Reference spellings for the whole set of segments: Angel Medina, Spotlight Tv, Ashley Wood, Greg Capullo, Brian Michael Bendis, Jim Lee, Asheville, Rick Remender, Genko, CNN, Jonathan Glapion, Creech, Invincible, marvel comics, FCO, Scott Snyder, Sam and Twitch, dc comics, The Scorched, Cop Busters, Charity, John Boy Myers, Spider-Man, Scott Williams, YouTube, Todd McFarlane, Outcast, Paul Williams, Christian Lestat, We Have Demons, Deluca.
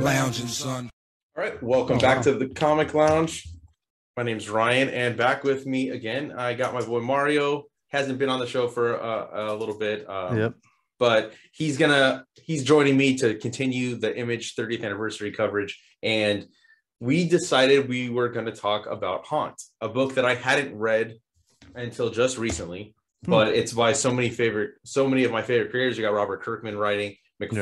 Lounging, son. All right, welcome back to the Comic Lounge. My name's Ryan, and back with me again, I got my boy Mario. Hasn't been on the show for a little bit, but he's joining me to continue the Image 30th anniversary coverage, and we decided we were going to talk about Haunt, a book that I hadn't read until just recently, but it's by so many of my favorite creators. You got Robert Kirkman writing, Todd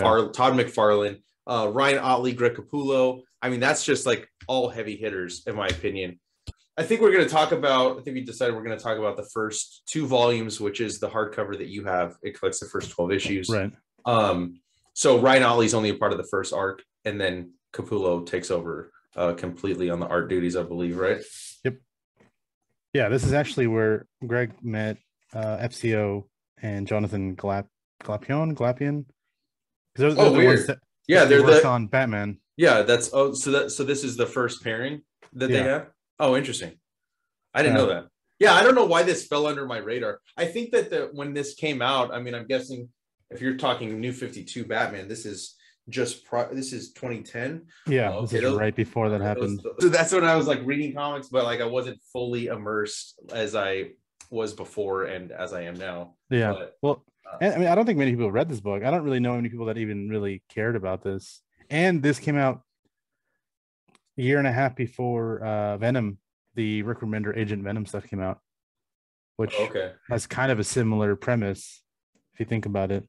McFarlane, Ryan Ottley, Greg Capullo. I mean, that's just like all heavy hitters, in my opinion. I think we decided we're going to talk about the first two volumes, which is the hardcover that you have. It collects the first 12 issues. Right. So Ryan Ottley's only a part of the first arc, and then Capullo takes over completely on the art duties, I believe, right? Yep. Yeah, this is actually where Greg met FCO and Jonathan Glapion. They're on Batman. Yeah, so this is the first pairing that they have. Oh, interesting. I didn't know that. Yeah, I don't know why this fell under my radar. I think that when this came out, I mean, I'm guessing if you're talking New 52 Batman, this is this is 2010. Yeah, this is right before that happened. So that's when I was like reading comics, but like I wasn't fully immersed as I was before and as I am now. Yeah. But, I mean, I don't think many people read this book. I don't really know many people that even really cared about this. And this came out a year and a half before Venom, the Rick Remender Agent Venom stuff came out, which has kind of a similar premise if you think about it.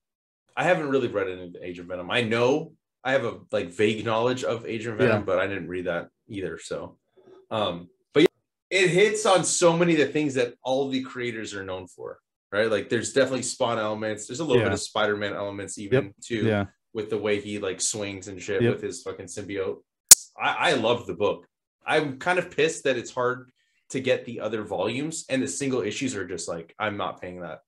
I haven't really read any of the Agent Venom. I know I have a vague knowledge of Agent Venom, but I didn't read that either. So, but yeah, it hits on so many of the things that all the creators are known for, right? Like there's definitely Spawn elements. There's a little bit of Spider-Man elements even too, with the way he like swings and shit with his fucking symbiote. I love the book. I'm kind of pissed that it's hard to get the other volumes, and the single issues are just like, I'm not paying that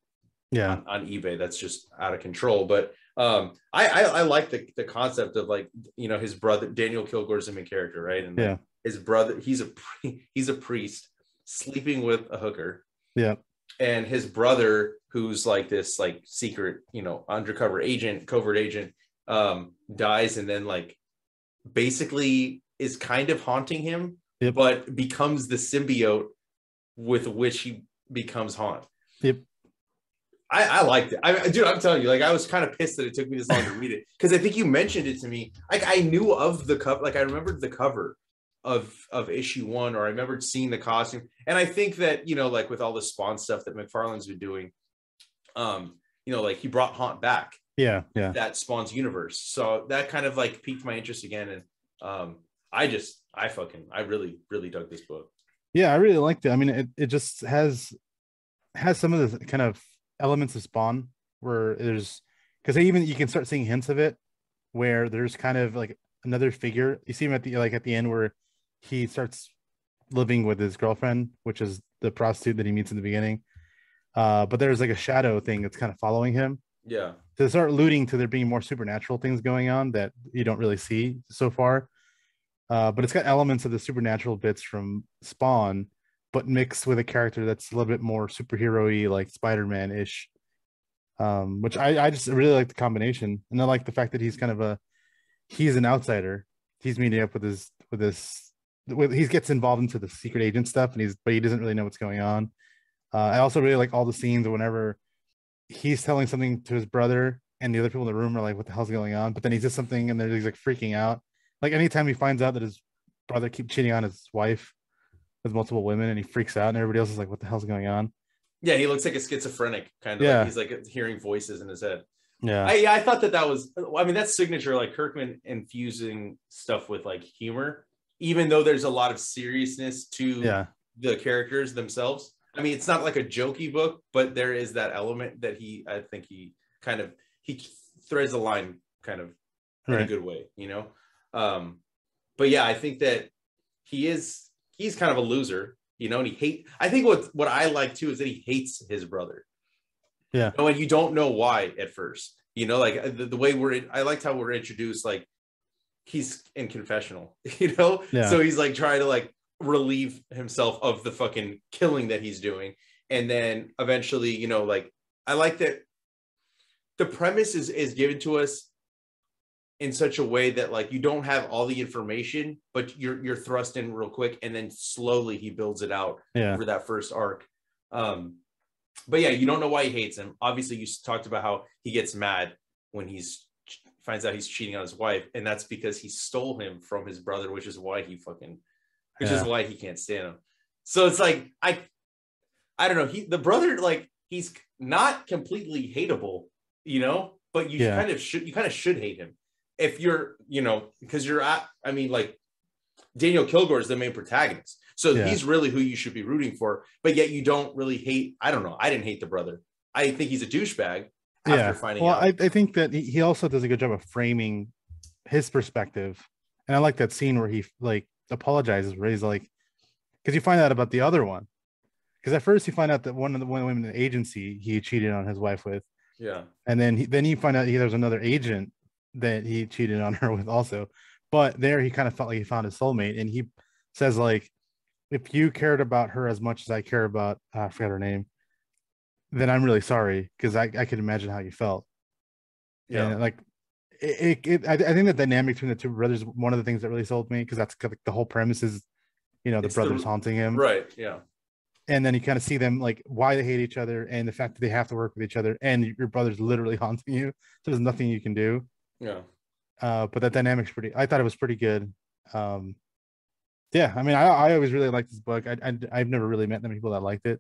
on eBay. That's just out of control. But I like the concept of his brother, Daniel Kilgore, is the main character, right? And his brother, he's a priest sleeping with a hooker. Yeah. And his brother, who's like this secret, undercover agent, covert agent, dies, and then basically is kind of haunting him, but becomes the symbiote with which he becomes Haunt. Yep. I liked it. Dude, I'm telling you, I was kind of pissed that it took me this long to read it, because I think you mentioned it to me. I knew of the cover, I remembered the cover of issue one, or I remembered seeing the costume. And I think that, with all the Spawn stuff that McFarlane's been doing, he brought Haunt back. Yeah. That Spawn's universe. So that kind of piqued my interest again. And I really, really dug this book. Yeah, I really liked it. I mean, it just has some of the kind of elements of Spawn where you can start seeing hints of it, where there's kind of another figure. You see him at the end where he starts living with his girlfriend, which is the prostitute that he meets in the beginning. But there's a shadow thing that's kind of following him. Yeah. So they start alluding to there being more supernatural things going on that you don't really see so far. But it's got elements of the supernatural bits from Spawn, but mixed with a character that's a little bit more superhero-y, like Spider-Man-ish. Which I just really like the combination. And I like the fact that he's kind of he's an outsider. He's meeting up with he gets involved into the secret agent stuff, and but he doesn't really know what's going on. I also really like all the scenes whenever he's telling something to his brother, and the other people in the room are like, what the hell's going on? But then he says something, and he's freaking out. Anytime he finds out that his brother keeps cheating on his wife with multiple women, and he freaks out, and everybody else is like, what the hell's going on? Yeah, he looks like a schizophrenic, kind of. Yeah. He's hearing voices in his head. Yeah. I thought that was, I mean, that's signature, Kirkman infusing stuff with humor, even though there's a lot of seriousness to the characters themselves. I mean, it's not a jokey book, but there is that element that he threads a line kind of in a good way, but yeah, I think that he's kind of a loser, and I think what I like too is that he hates his brother. Yeah. And you don't know why at first, the way I liked how we're introduced, he's in confessional, so he's trying to relieve himself of the fucking killing that he's doing, and then eventually I like that the premise is given to us in such a way that like you don't have all the information, but you're thrust in real quick, and then slowly he builds it out for that first arc. But yeah, you don't know why he hates him. Obviously, you talked about how he gets mad when he's finds out he's cheating on his wife, and that's because he stole him from his brother, which is why he is why he can't stand him. So it's like I don't know. The brother, like, he's not completely hateable, you know, but you kind of should hate him. If you're, you know, because you're, I mean, like, Daniel Kilgore is the main protagonist. So he's really who you should be rooting for. But yet you don't really hate, I don't know. I didn't hate the brother. I think he's a douchebag after finding out. Well, I think that he also does a good job of framing his perspective. And I like that scene where he, like, apologizes, where he's like, because you find out about the other one. Because at first you find out that one of the women in the agency he cheated on his wife with. Yeah. And then you find out there's another agent that he cheated on her with also, but there he kind of felt like he found his soulmate, and he says, like, if you cared about her as much as I care about I forgot her name, then I'm really sorry, because I could imagine how you felt. And like I think the dynamic between the two brothers, one of the things that really sold me, because that's like the whole premise is, you know, the brothers haunting him, right? Yeah. And then you kind of see them, like, why they hate each other, and the fact that they have to work with each other, and your brother's literally haunting you, so there's nothing you can do. Yeah. But that dynamic's I thought it was pretty good. I mean, I always really liked this book. I've never really met many people that liked it.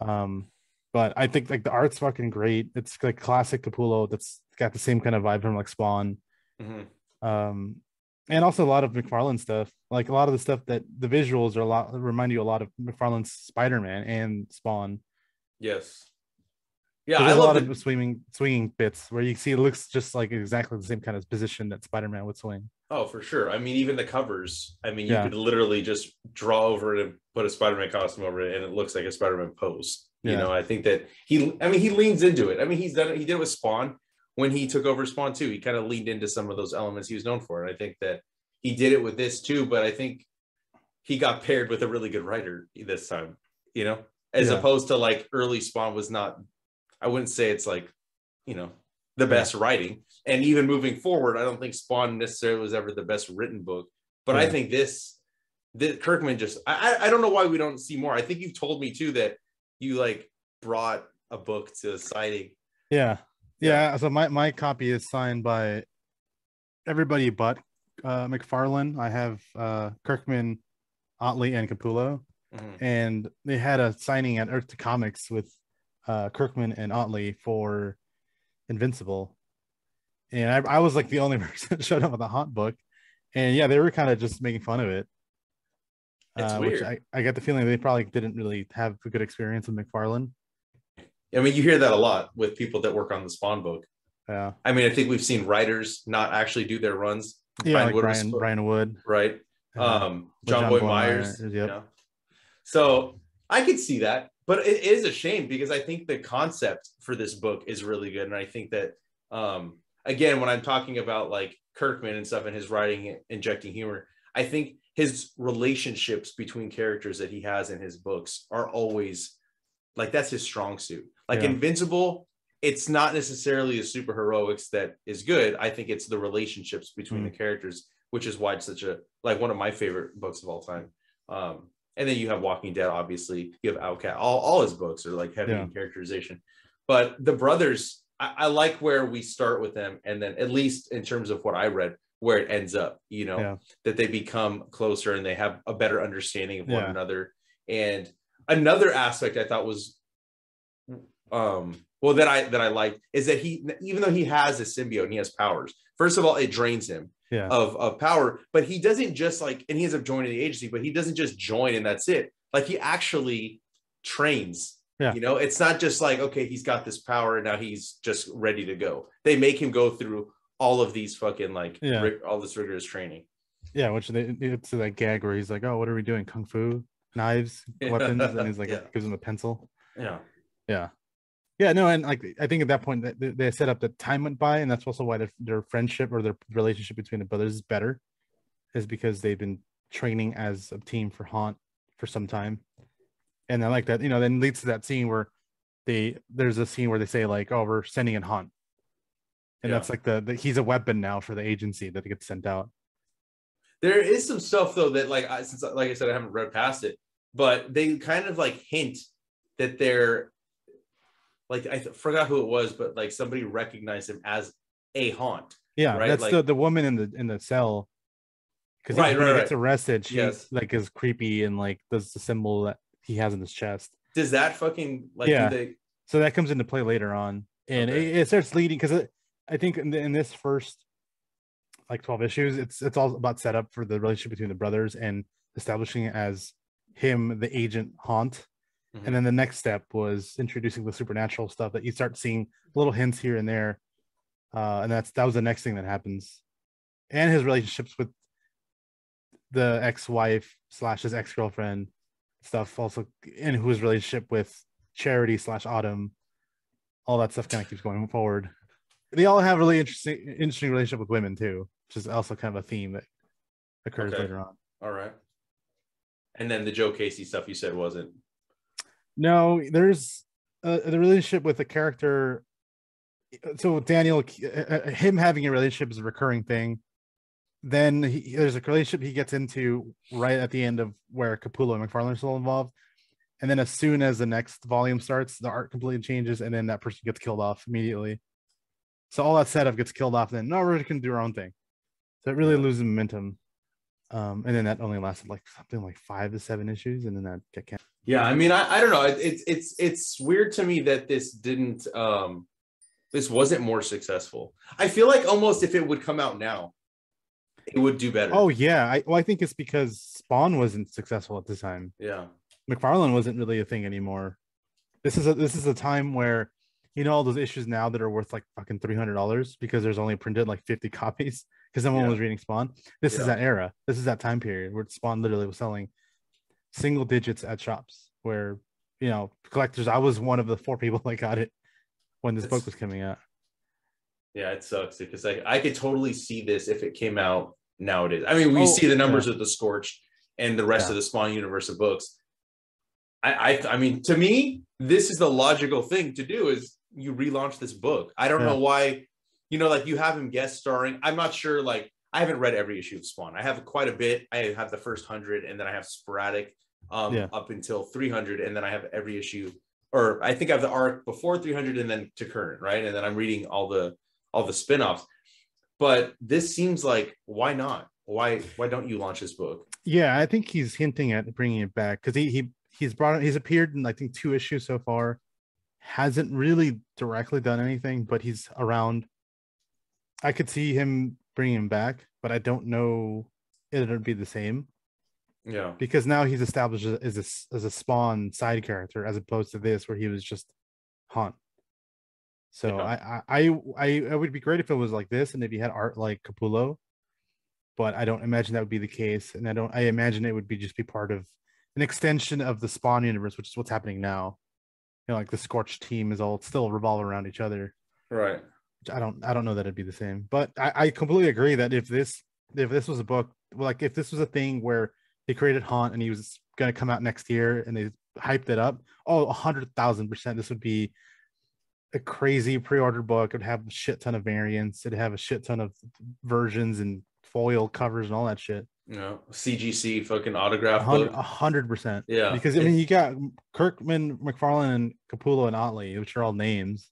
But I think, like, the art's fucking great. It's like classic Capullo. That's got the same kind of vibe from, like, Spawn. Mm-hmm. And also a lot of McFarlane stuff. Like, a lot of the stuff that the visuals are remind you a lot of McFarlane's Spider-Man and Spawn. Yes. Yeah, there's a lot of swinging bits where you see it looks just like exactly the same kind of position that Spider-Man would swing. Oh, for sure. I mean, even the covers. I mean, you could literally just draw over it and put a Spider-Man costume over it, and it looks like a Spider-Man pose. Yeah. You know, I think that he leans into it. I mean, he did it with Spawn when he took over Spawn too. He kind of leaned into some of those elements he was known for, and I think that he did it with this too. But I think he got paired with a really good writer this time. You know, as opposed to, like, early Spawn was not. I wouldn't say it's, like, you know, the best writing. And even moving forward, I don't think Spawn necessarily was ever the best written book. But I think this Kirkman just, I don't know why we don't see more. I think you've told me too that you, like, brought a book to a signing. Yeah. So my copy is signed by everybody but McFarlane. I have Kirkman, Ottley, and Capullo. Mm-hmm. And they had a signing at Earth to Comics with Kirkman and Ottley for Invincible, and I was, like, the only person that showed up with the Haunt book, and they were kind of just making fun of it. It's weird. I got the feeling they probably didn't really have a good experience with McFarlane. I mean, you hear that a lot with people that work on the Spawn book. Yeah, I mean, I think we've seen writers not actually do their runs. Yeah, Brian Wood, right? John Boy Myers. Yep. You know? So I could see that. But it is a shame, because I think the concept for this book is really good. And I think that, again, when I'm talking about, like, Kirkman and stuff and his writing, injecting humor, I think his relationships between characters that he has in his books are always, like, that's his strong suit. Like, Invincible, it's not necessarily the super heroics that is good. I think it's the relationships between the characters, which is why it's such a, like, one of my favorite books of all time. And then you have Walking Dead, obviously. You have Outcast. All his books are, like, heavy in characterization. But the brothers, I like where we start with them. And then, at least in terms of what I read, where it ends up, you know, that they become closer and they have a better understanding of one another. And another aspect I thought was, that I liked is that he, even though he has a symbiote and he has powers, first of all, it drains him. Yeah. Of power, but he doesn't just, like, and he ends up joining the agency, but he doesn't just join and that's it. Like, he actually trains. Yeah. You know, it's not just like, okay, he's got this power and now he's just ready to go. They make him go through all of these fucking, like, all this rigorous training. Yeah, which it's that gag where he's like, oh, what are we doing? Kung fu, knives, weapons, and he's like, gives him a pencil. Yeah, no, and, like, I think at that point that they set up that time went by, and that's also why their friendship or their relationship between the brothers is better, is because they've been training as a team for Haunt for some time. And I like that, you know, then leads to that scene where there's a scene where they say, like, oh, we're sending in Haunt. And that's like the he's a weapon now for the agency that gets sent out. There is some stuff though that like since like I said I haven't read past it, but they kind of like hint that they're like I forgot who it was, but like somebody recognized him as a haunt. Yeah, right? That's like, the woman in the cell. Because right, when he gets arrested, she like is creepy and like does the symbol that he has in his chest. Does that fucking like? Yeah. So that comes into play later on, and it starts leading because I think in this first like 12 issues, it's all about setup for the relationship between the brothers and establishing it as him, the agent Haunt. Mm-hmm. And then the next step was introducing the supernatural stuff that you start seeing little hints here and there, and that was the next thing that happens, and his relationships with the ex-wife / his ex-girlfriend stuff also, and his relationship with Charity / Autumn, all that stuff kind of keeps going forward. They all have really interesting relationship with women too, which is also kind of a theme that occurs later on. All right, and then the Joe Casey stuff you said wasn't. No, there's the relationship with the character. So Daniel, him having a relationship is a recurring thing. Then there's a relationship he gets into right at the end of where Capullo and McFarlane are still involved. And then as soon as the next volume starts, the art completely changes, and then that person gets killed off immediately. So all that setup gets killed off, and then we're going to do our own thing. So it really loses momentum. And then that only lasted like something like 5 to 7 issues, and then that got canceled. Yeah, I mean, I don't know. It's weird to me that this didn't, this wasn't more successful. I feel like almost if it would come out now, it would do better. Oh yeah, I think it's because Spawn wasn't successful at the time. Yeah, McFarlane wasn't really a thing anymore. This is a time where, you know, all those issues now that are worth like fucking $300 because there's only printed like 50 copies because someone was reading Spawn. This is that era. This is that time period where Spawn literally was selling single digits at shops where, you know, collectors. I was one of the 4 people that got it when this book was coming out. Yeah, it sucks because I could totally see this if it came out nowadays. I mean, we see the numbers of The Scorched and the rest of the Spawn universe of books. I mean, to me, this is the logical thing to do is you relaunch this book. I don't know why, you know, like you have him guest starring. I'm not sure, like, I haven't read every issue of Spawn. I have quite a bit. I have the first 100, and then I have sporadic up until 300, and then I have every issue, or I think I have the arc before 300 and then to current, right? And then I'm reading all the spin-offs. But this seems like, why not? Why don't you launch this book? Yeah, I think he's hinting at bringing it back because he's appeared in I think 2 issues so far, hasn't really directly done anything, but he's around. I could see him bringing him back, but I don't know it would be the same. Yeah, because now he's established as a Spawn side character as opposed to this where he was just Haunt. So yeah. I would be great if it was like this and if he had art like Capullo, but I don't imagine that would be the case, and I imagine it would be just be part of an extension of the Spawn universe, which is what's happening now. You know, like the Scorched team is all still revolve around each other, right? I don't know that it'd be the same, but I completely agree that if this was a book, like if this was a thing where they created Haunt and he was going to come out next year and they hyped it up, 100,000%, this would be a crazy pre-order book. It'd have a shit ton of variants. It'd have a shit ton of versions and foil covers and all that shit. No, CGC fucking autograph book. 100%. Yeah, because I mean, you got Kirkman, McFarlane, and Capullo and Ottley, which are all names.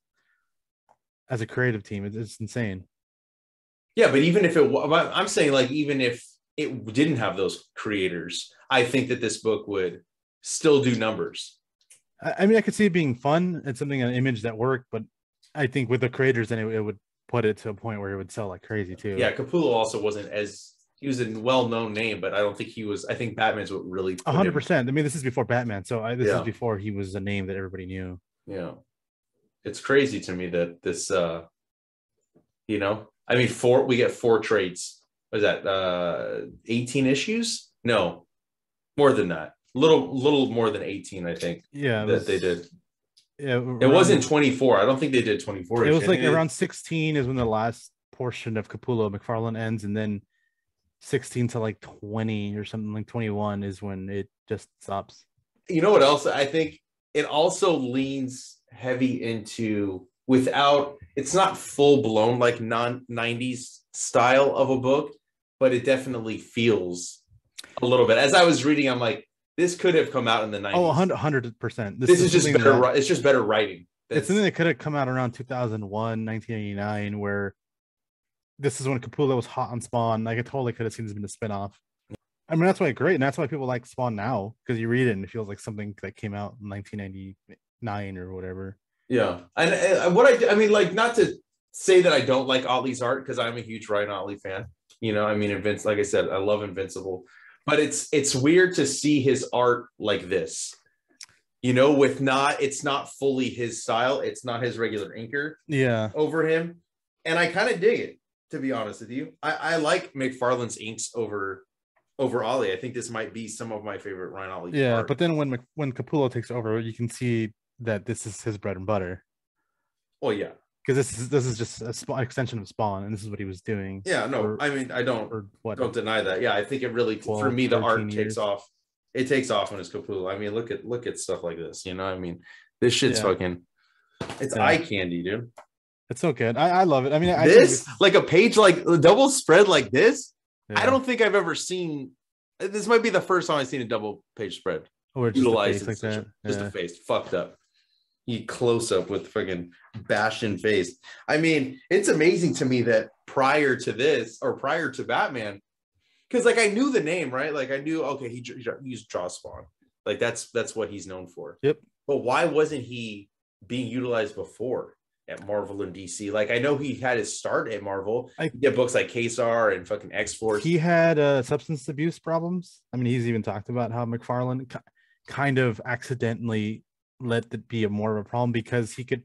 As a creative team, it's insane. Yeah, but even if it, I'm saying like even if it didn't have those creators, I think that this book would still do numbers. I mean, I could see it being fun. It's something, an image that worked, but I think with the creators, then it would put it to a point where it would sell like crazy too. Yeah, Capullo also wasn't as, he was a well-known name, but I don't think he was, I think Batman's what really. 100%. I mean, this is before Batman. So this is before he was a name that everybody knew. Yeah. It's crazy to me that this, you know, I mean, we get 4 trades. What is that? 18 issues? No, more than that. Little more than 18, I think. Yeah, they did. Yeah, it wasn't 24. I don't think they did 24. It was like around 16 is when the last portion of Capullo McFarlane ends, and then 16 to like 20 or something, like 21 is when it just stops. You know what else? I think it also leans heavy into without, it's not full blown like non-90s style of a book, but it definitely feels a little bit. As I was reading, I'm like, this could have come out in the 90s. Oh, 100%. This is just better. It's just better writing. It's something that could have come out around 2001, 1989, where this is when Capullo was hot on Spawn. Like, I totally could have seen this been a spinoff. I mean, that's why it's great, and that's why people like Spawn now, because you read it and it feels like something that came out in 1999 or whatever. Yeah, and what I mean, like, not to say that I don't like Ottley's art, because I'm a huge Ryan Ottley fan. You know, I mean, like I said, I love Invincible, but it's weird to see his art like this. You know, with it's not fully his style. It's not his regular inker. Yeah, over him, and I kind of dig it, to be honest with you. I like McFarlane's inks over Ottley. I think this might be some of my favorite Ryan Ottley. Yeah, art. But then when Capullo takes over, you can see that this is his bread and butter. Oh yeah, because this is just an extension of Spawn, and this is what he was doing. Yeah, no, I mean, I don't deny that. Yeah, I think it really, for me, the art takes off. It takes off when it's Capullo. I mean, look at stuff like this. You know, I mean, this shit's fucking, it's eye candy, dude. It's so good. I love it. I mean, this like a page like a double spread like this. Yeah. I don't think I've ever seen. This might be the first time I've seen a double page spread or utilized like that. Just a face fucked up. You close up with fucking bastion face. I mean, it's amazing to me that prior to this or prior to Batman, because like I knew the name, right? Like I knew, okay, he draws Spawn. Like that's what he's known for. Yep. But why wasn't he being utilized before at Marvel and DC? Like I know he had his start at Marvel. He did books like Kazar and fucking X-Force. He had substance abuse problems. I mean, he's even talked about how McFarlane kind of accidentally let that be more of a problem, because he could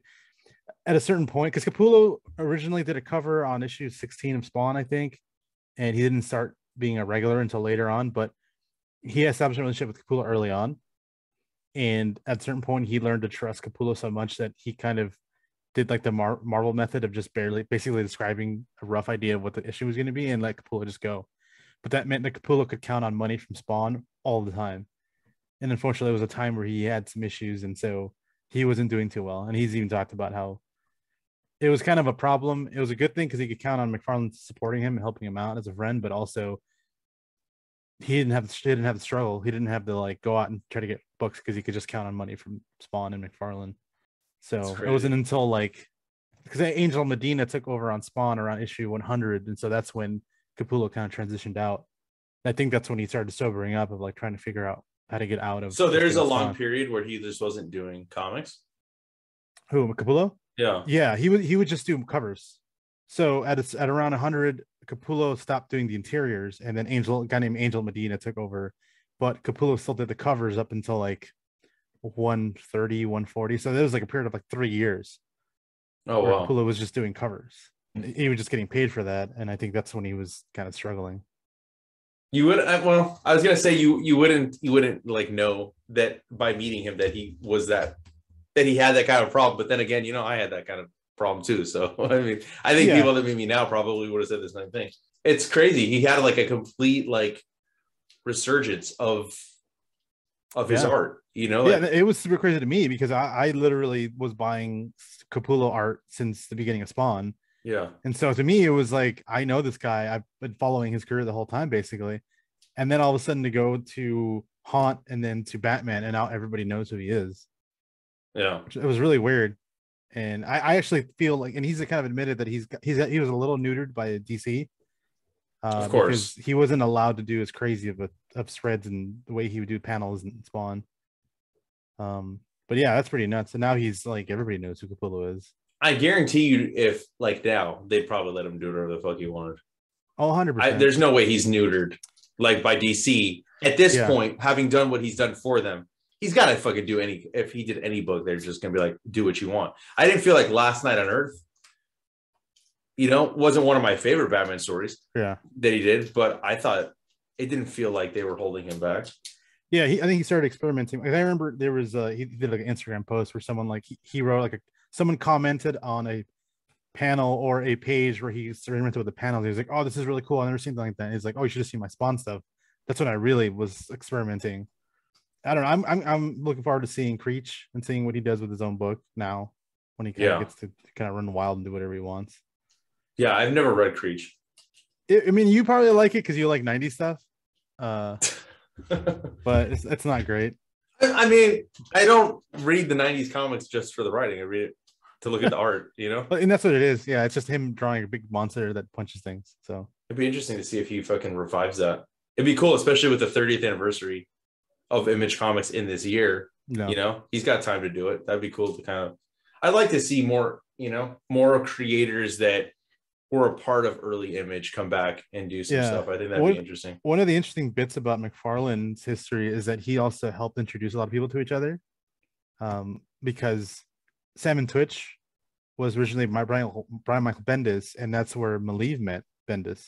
at a certain point, because Capullo originally did a cover on issue 16 of Spawn, I think, and he didn't start being a regular until later on, but he established a relationship with Capullo early on, and at a certain point he learned to trust Capullo so much that he kind of did like the Marvel method of just basically describing a rough idea of what the issue was going to be and let Capullo just go. But that meant that Capullo could count on money from Spawn all the time. And unfortunately, it was a time where he had some issues, and so he wasn't doing too well. And he's even talked about how it was kind of a problem. It was a good thing because he could count on McFarlane supporting him and helping him out as a friend, but also he didn't have the struggle. He didn't have to like go out and try to get books because he could just count on money from Spawn and McFarlane. So it wasn't until like, because Angel Medina took over on Spawn around issue 100, and so that's when Capullo kind of transitioned out. And I think that's when he started sobering up of like trying to figure out how to get out of. So there's a long period where he just wasn't doing comics. Who, Capullo? Yeah, he would just do covers. So at around 100, Capullo stopped doing the interiors, and then a guy named Angel Medina took over, but Capullo still did the covers up until like 130, 140. So there was like a period of like 3 years. Oh wow. Capullo was just doing covers. He was just getting paid for that, and I think that's when he was kind of struggling. You would, well, I was gonna say you wouldn't like know that by meeting him that he was that he had that kind of problem. But then again, you know, I had that kind of problem too. So I mean, I think people that meet me now probably would have said the same thing. It's crazy. He had like a complete like resurgence of his art. You know, like, it was super crazy to me because I literally was buying Capullo art since the beginning of Spawn. Yeah, and so to me it was like, I know this guy, I've been following his career the whole time basically, and then all of a sudden to go to Haunt and then to Batman, and now everybody knows who he is. Yeah, it was really weird. And I actually feel like, and he's kind of admitted that he was a little neutered by DC, of course, because he wasn't allowed to do as crazy of spreads and the way he would do panels and Spawn. But yeah, that's pretty nuts. And now he's like, everybody knows who Capullo is. I guarantee you, if like now, they'd probably let him do whatever the fuck he wanted. Oh, 100%. There's no way he's neutered like by DC at this point, having done what he's done for them. He's got to fucking do any. If he did any book, they're just gonna be like, do what you want. I didn't feel like Last Night on Earth, you know, wasn't one of my favorite Batman stories. Yeah, that he did, but I thought it didn't feel like they were holding him back. Yeah, I think he started experimenting. I remember there was he did like an Instagram post where someone like he wrote like a. Someone commented on a panel or a page where he experimented with the panel. He was like, oh, this is really cool. I've never seen something like that. He's like, oh, you should have seen my Spawn stuff. That's when I really was experimenting. I don't know. I'm looking forward to seeing Creech and seeing what he does with his own book now. when he kind of gets to kind of run wild and do whatever he wants. Yeah, I've never read Creech. I mean, you probably like it because you like 90s stuff, but it's not great. I mean, I don't read the 90s comics just for the writing. I read it to look at the art, you know? And that's what it is. Yeah, it's just him drawing a big monster that punches things. So it'd be interesting to see if he fucking revives that. It'd be cool, especially with the 30th anniversary of Image Comics in this year. No. You know, he's got time to do it. That'd be cool to kind of... I'd like to see more, you know, more creators that were a part of early Image come back and do some stuff. I think that'd be interesting. One of the interesting bits about McFarlane's history is that he also helped introduce a lot of people to each other, because Sam and Twitch was originally Brian Michael Bendis, and that's where Maleev met Bendis.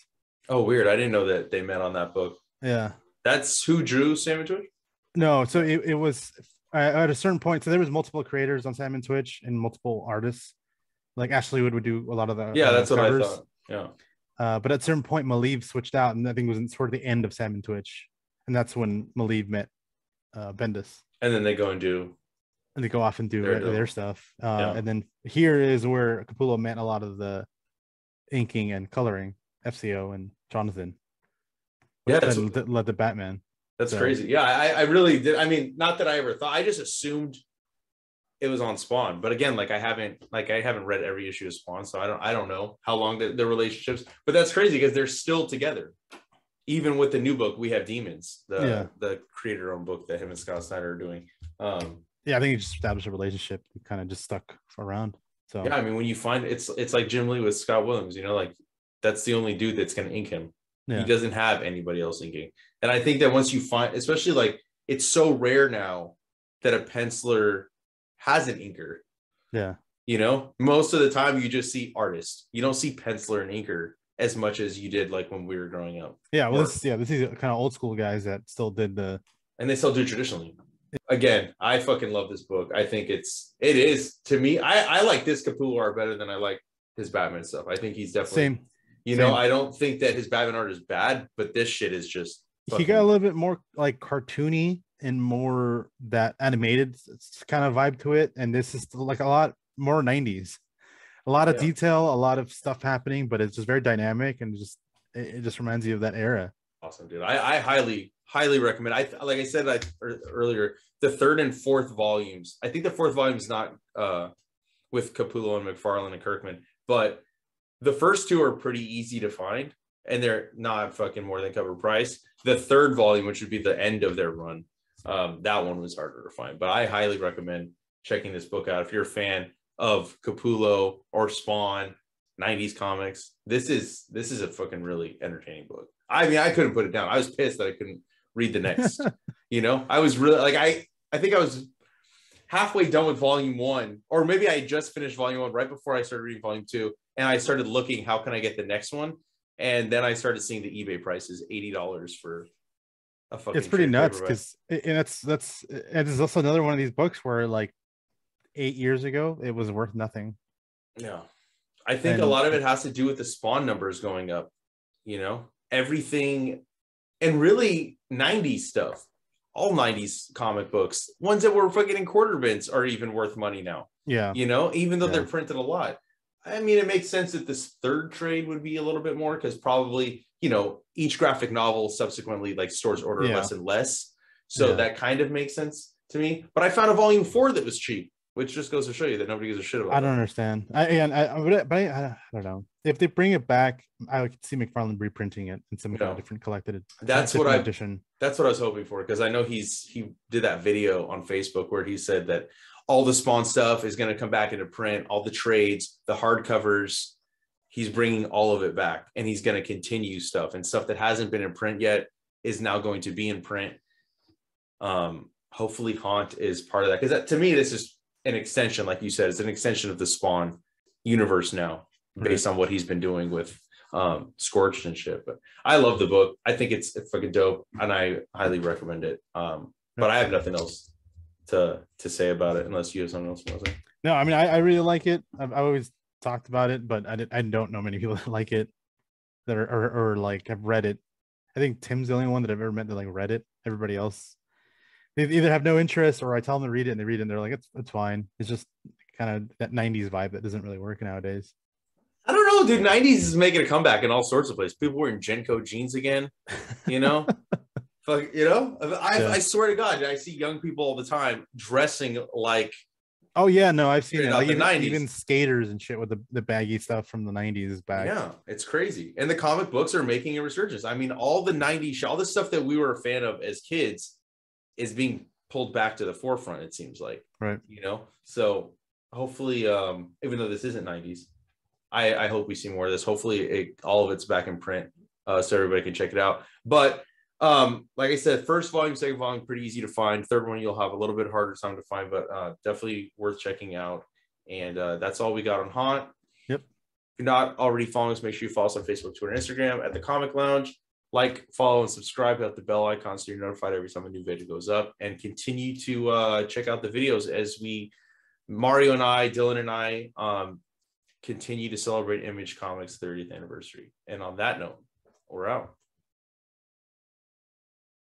Oh, weird. I didn't know that they met on that book. Yeah. That's who drew Sam and Twitch? No, so it was... at a certain point, so there was multiple creators on Sam and Twitch and multiple artists. Like Ashley Wood would do a lot of the that's covers. What I thought. Yeah. But at a certain point, Maleev switched out, and I think it was sort of the end of Sam and Twitch, and that's when Maleev met Bendis. And then they go and do. And they go off and do their stuff, and then here is where Capullo met a lot of the inking and coloring, FCO and Jonathan. Yeah, that's what led to Batman. That's crazy. Yeah, I really did. I mean, not that I ever thought. I just assumed it was on Spawn. But again, I haven't read every issue of Spawn, so I don't know how long the relationships. But that's crazy because they're still together, even with the new book We Have Demons, the creator-owned book that him and Scott Snyder are doing. I think you just established a relationship. You kind of just stuck around. So yeah, I mean, when you find it's like Jim Lee with Scott Williams. You know, like that's the only dude that's going to ink him. Yeah. He doesn't have anybody else inking. And I think that once you find, especially like it's so rare now that a penciler has an inker. Yeah. You know, most of the time you just see artists. You don't see penciler and inker as much as you did like when we were growing up. Yeah. Well, this is kind of old school guys that still did the. And they still do traditionally. Again, I fucking love this book. I think it is to me. I like this Capullo art better than I like his Batman stuff. I think he's definitely. Same. You know, I don't think that his Batman art is bad, but this shit is just... He got a little bit more, like, cartoony and more that animated kind of vibe to it, and this is, like, a lot more 90s. A lot of detail, a lot of stuff happening, but it's just very dynamic, and just it just reminds you of that era. Awesome, dude. I highly, highly recommend. Like I said earlier, the third and fourth volumes. I think the fourth volume is not with Capullo and McFarlane and Kirkman, but... The first two are pretty easy to find, and they're not fucking more than cover price. The third volume, which would be the end of their run, that one was harder to find. But I highly recommend checking this book out. If you're a fan of Capullo or Spawn, 90s comics, this is a fucking really entertaining book. I mean, I couldn't put it down. I was pissed that I couldn't read the next. You know, I was really like, I think I was halfway done with volume one, or maybe I just finished volume one right before I started reading volume two. And I started looking, how can I get the next one? And then I started seeing the eBay prices, $80 for a fucking. It's pretty nuts because, and it's also another one of these books where like 8 years ago it was worth nothing. Yeah, I think a lot of it has to do with the Spawn numbers going up. You know, everything, and really 90s stuff. All 90s comic books, ones that were fucking in quarter bins, are even worth money now. Yeah, you know, even though they're printed a lot. I mean, it makes sense that this third trade would be a little bit more because probably, you know, each graphic novel subsequently like stores order less and less. So that kind of makes sense to me. But I found a volume four that was cheap, which just goes to show you that nobody gives a shit about it. I don't understand. I don't know. If they bring it back, I could see McFarlane reprinting it in some kind of different collected. That's what I was hoping for, because I know he did that video on Facebook where he said that all the Spawn stuff is going to come back into print, all the trades, the hardcovers. He's bringing all of it back, and he's going to continue stuff, and stuff that hasn't been in print yet is now going to be in print. Hopefully Haunt is part of that, because to me, this is an extension. Like you said, it's an extension of the Spawn universe now, based on what he's been doing with Scorched and shit. But I love the book. I think it's fucking dope, and I highly recommend it. But I have nothing else to say about it, unless you have something else. No, I mean, I really like it. I've always talked about it, but I don't know many people that like it, that are or like have read it. I think Tim's the only one that I've ever met that like read it. Everybody else, they either have no interest, or I tell them to read it and they read it and they're like, it's fine. It's just kind of that 90s vibe that doesn't really work nowadays. I don't know, dude. 90s is making a comeback in all sorts of places. People wearing Genko jeans again, you know? Fuck, you know? I swear to God, I see young people all the time dressing like... Oh, yeah, no, I've seen it. Like even skaters and shit with the baggy stuff from the 90s is back. Yeah, it's crazy. And the comic books are making a resurgence. I mean, all the 90s, all the stuff that we were a fan of as kids is being pulled back to the forefront, it seems like. Right. You know? So hopefully, even though this isn't 90s, I hope we see more of this. Hopefully, all of it's back in print, so everybody can check it out. But like I said, first volume, second volume, pretty easy to find. Third one, you'll have a little bit harder time to find, but definitely worth checking out. And that's all we got on Haunt. Yep. If you're not already following us, make sure you follow us on Facebook, Twitter, and Instagram at The Comic Lounge. Like, follow, and subscribe. Hit the bell icon so you're notified every time a new video goes up. And continue to check out the videos as we, Mario and I, Dylan and I, continue to celebrate Image Comics' 30th anniversary. And on that note, we're out.